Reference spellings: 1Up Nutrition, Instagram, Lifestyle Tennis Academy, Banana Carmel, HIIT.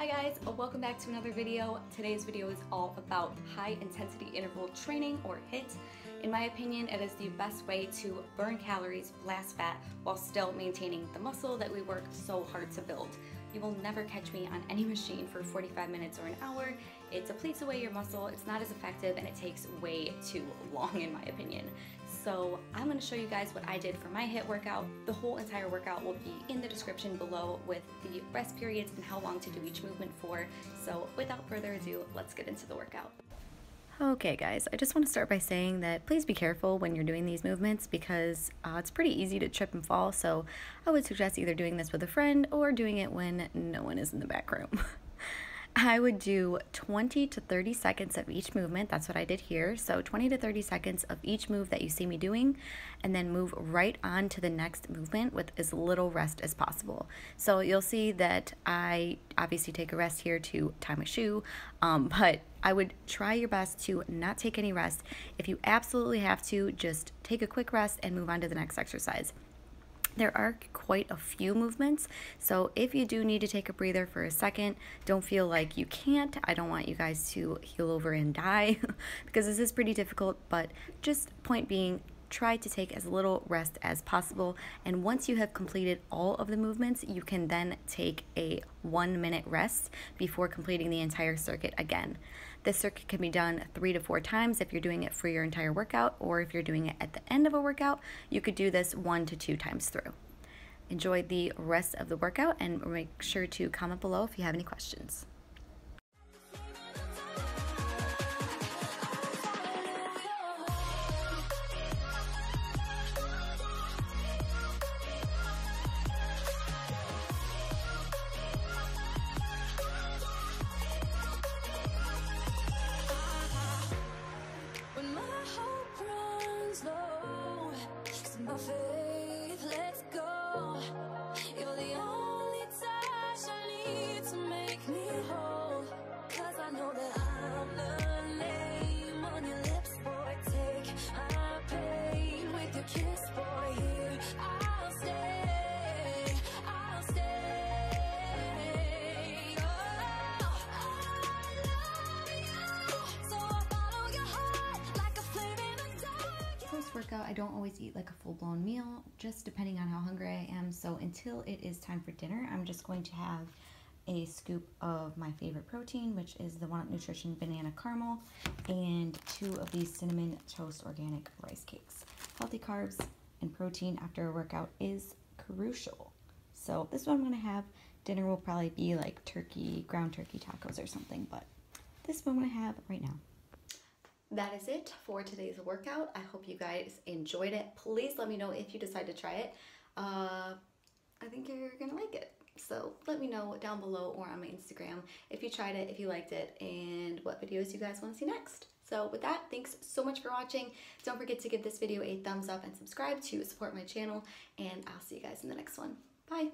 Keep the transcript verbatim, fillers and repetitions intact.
Hi guys, welcome back to another video. Today's video is all about high intensity interval training, or HIIT. In my opinion, it is the best way to burn calories, blast fat, while still maintaining the muscle that we worked so hard to build. You will never catch me on any machine for forty-five minutes or an hour. It depletes away your muscle, it's not as effective, and it takes way too long in my opinion. So I'm gonna show you guys what I did for my HIIT workout. The whole entire workout will be in the description below with the rest periods and how long to do each movement for. So without further ado, let's get into the workout. Okay guys, I just want to start by saying that please be careful when you're doing these movements because uh, it's pretty easy to trip and fall, so I would suggest either doing this with a friend or doing it when no one is in the back room. I would do twenty to thirty seconds of each movement. That's what I did here. So twenty to thirty seconds of each move that you see me doing, and then move right on to the next movement with as little rest as possible. So you'll see that I obviously take a rest here to tie my shoe, um, but I would try your best to not take any rest. If you absolutely have to, just take a quick rest and move on to the next exercise. There are quite a few movements, so if you do need to take a breather for a second, don't feel like you can't. I don't want you guys to heel over and die because this is pretty difficult, but just point being, try to take as little rest as possible, and once you have completed all of the movements, you can then take a one minute rest before completing the entire circuit again. This circuit can be done three to four times if you're doing it for your entire workout, or if you're doing it at the end of a workout, you could do this one to two times through. Enjoy the rest of the workout and make sure to comment below if you have any questions. Workout, I don't always eat like a full-blown meal, just depending on how hungry I am. So until it is time for dinner, I'm just going to have a scoop of my favorite protein, which is the one up Nutrition Banana Caramel, and two of these Cinnamon Toast Organic Rice Cakes. Healthy carbs and protein after a workout is crucial. So this one I'm going to have. Dinner will probably be like turkey, ground turkey tacos or something, but this one I'm going to have right now. That is it for today's workout. I hope you guys enjoyed it. Please let me know if you decide to try it. Uh, I think you're gonna like it. So let me know down below or on my Instagram if you tried it, if you liked it, and what videos you guys wanna see next. So with that, thanks so much for watching. Don't forget to give this video a thumbs up and subscribe to support my channel, and I'll see you guys in the next one. Bye.